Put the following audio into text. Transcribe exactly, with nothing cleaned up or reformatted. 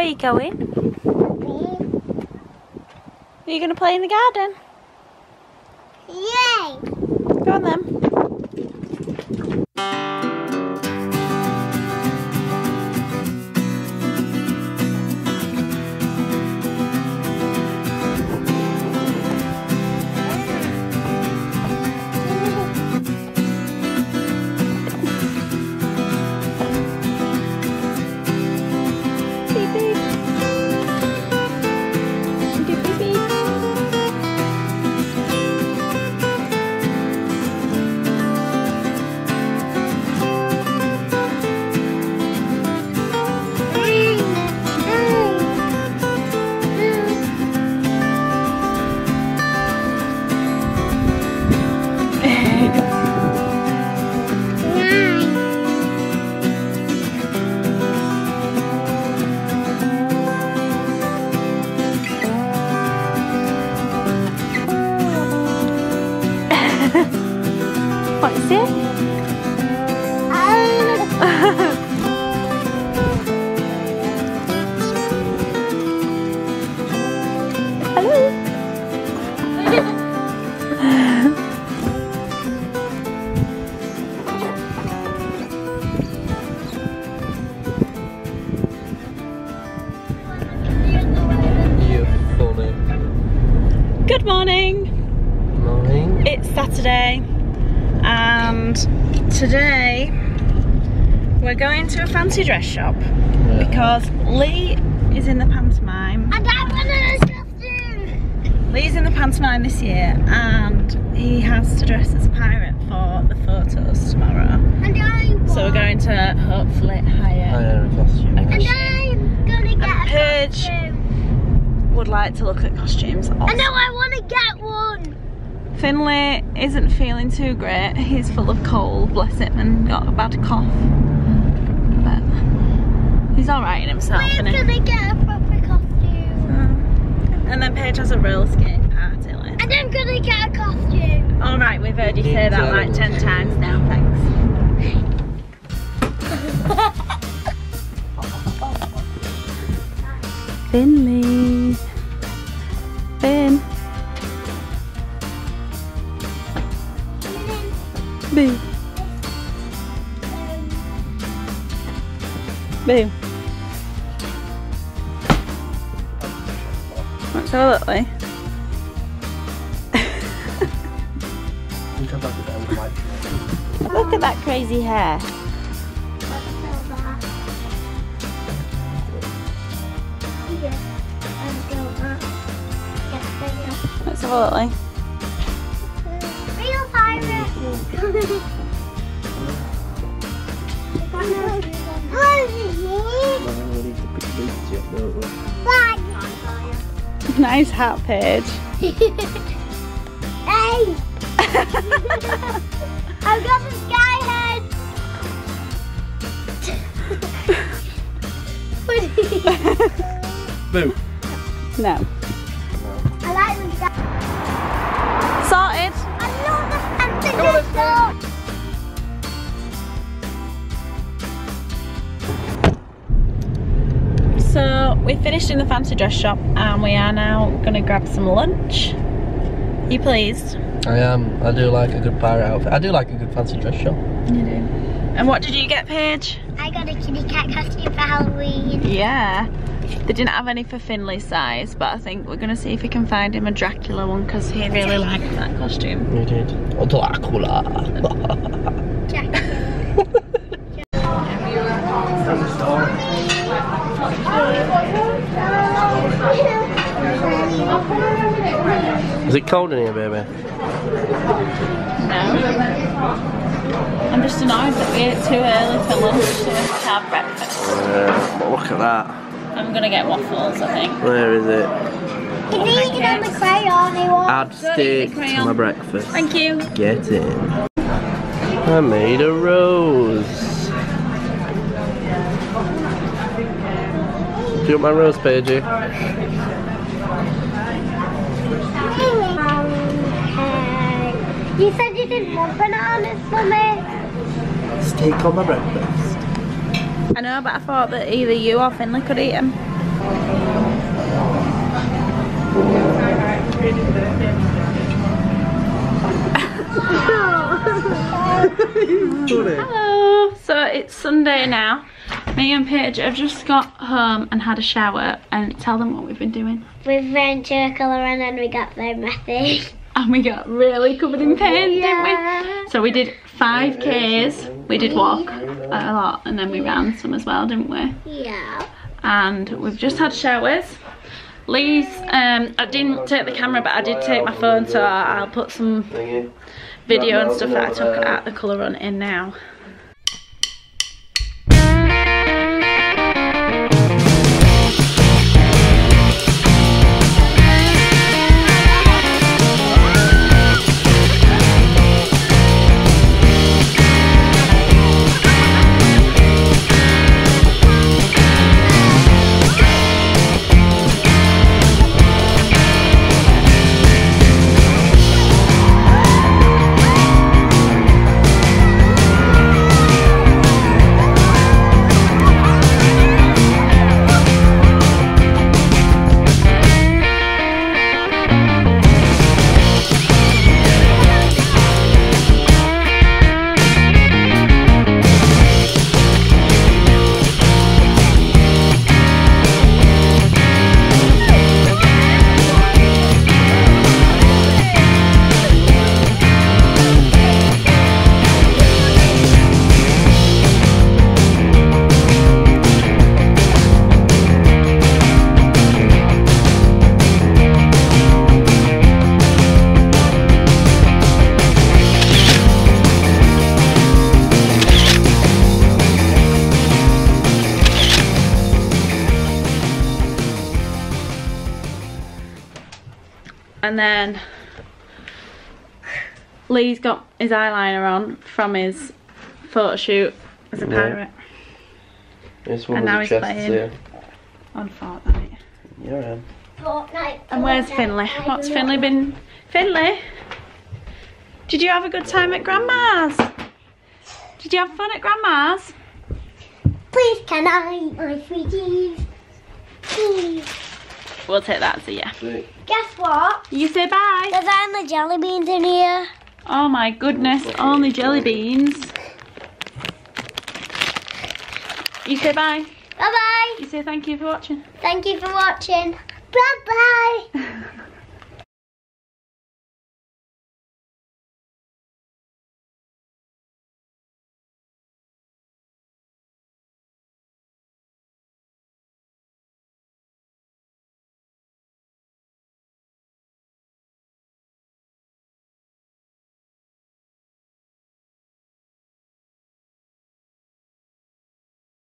Where are you going? Are you going to play in the garden? Yay! Go on then. What is it? Hello. Your full name. Good morning. Morning. It's Saturday. And today we're going to a fancy dress shop, yeah, because Lee is in the pantomime. And I want to dress too. Lee's in the pantomime this year, and he has to dress as a pirate for the photos tomorrow. And I'm so we're going to hopefully hire a costume. And I'm gonna get and Paige a costume. Would like to look at costumes. Also. I know I want to get one. Finley isn't feeling too great, he's full of cold, bless him, and got a bad cough. But he's alright in himself. We're gonna him. get a proper costume. So, and then Paige has a roller skating party later. And I'm gonna get a costume. Alright, we've heard you say that like ten times now, thanks. Finley. Finn. Boo. Boo. What's all that way? Look at that crazy hair. What's all that way? Nice hat, Paige. Hey! I've got the sky head. Boo. No. No. I like the sky. Sorted. I love the fancy store. So we finished in the fancy dress shop and we are now going to grab some lunch. Are you pleased? I am. I do like a good pirate outfit. I do like a good fancy dress shop. You do. And what did you get, Paige? I got a kitty cat costume for Halloween. Yeah. They didn't have any for Finley's size, but I think we're going to see if we can find him a Dracula one because he really liked that costume. He did. Oh, Dracula. Dracula. Is it cold in here, baby? No. I'm just annoyed that we ate too early for lunch to have breakfast. Yeah, but look at that. I'm gonna get waffles, I think. Where is it? Can you eat it on the crayon? Add steak to my breakfast. Thank you. Get it. I made a rose. Do you want my rose, Paigey? You said you didn't want bananas for me. Steak on my breakfast. I know, but I thought that either you or Finley could eat them. Hello! So it's Sunday now. Me and Paige have just got home and had a shower, and tell them what we've been doing. We've been Dracula and we got very messy. And we got really covered in paint, yeah. Didn't we? So we did five Ks, we did walk a lot, and then we ran some as well, didn't we? Yeah. And we've just had showers. Lee's, um, I didn't take the camera, but I did take my phone, so I'll put some video and stuff that I took at the colour run in now. And then Lee's got his eyeliner on from his photo shoot as a pirate. Yeah. This one and now he's playing here. On Fortnite. Yeah. Fortnite. And where's Finley? What's Finley been? Finley, did you have a good time at Grandma's? Did you have fun at Grandma's? Please, can I eat my sweeties? Please. We'll take that, so yeah. Guess what? You say bye. There's only jelly beans in here. Oh my goodness, only jelly beans. You say bye. Bye bye. You say thank you for watching. Thank you for watching. Bye bye.